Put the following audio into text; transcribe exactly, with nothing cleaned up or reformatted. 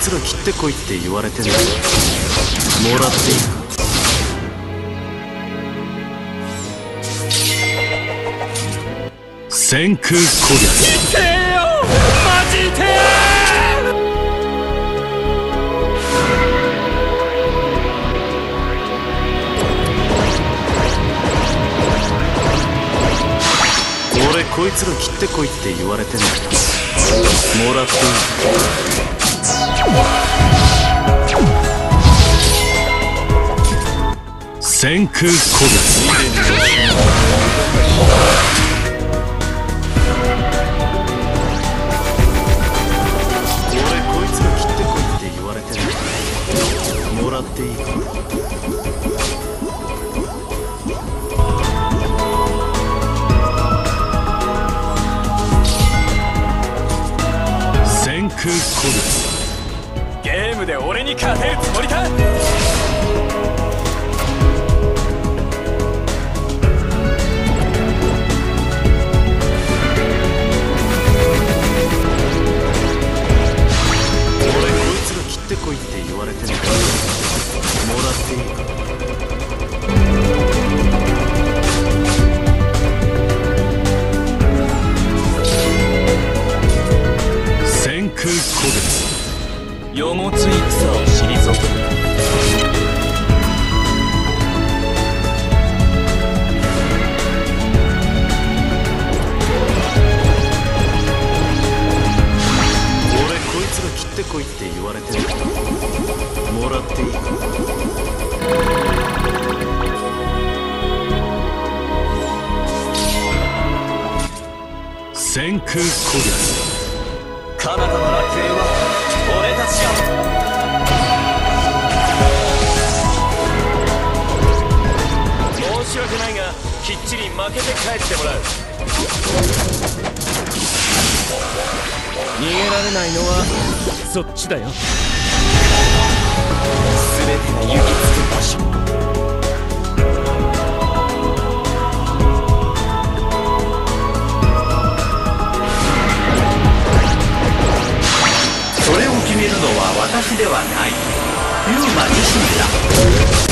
つが切ってこいって言われてんだ。もらっていいか。先空攻略。来てよマジで。俺こいつが切ってこいって言われてんだ。もらっていいか。先空攻撃。俺こいつが切ってこいって言われてる。もらっていいか。先空攻撃。ゲームで俺に勝てるつもりか。俺こいつが切ってこいって言われてるから。もらっていいか。よもつ戦を退く。俺こいつが切ってこいって言われてる。もらっていいか。先空攻略。彼方の楽園は俺たちよ。申し訳ないがきっちり負けて帰ってもらう。逃げられないのはそっちだよ。全てが行き着く場所。それを決めるのは私ではない、ユーマ自身だ。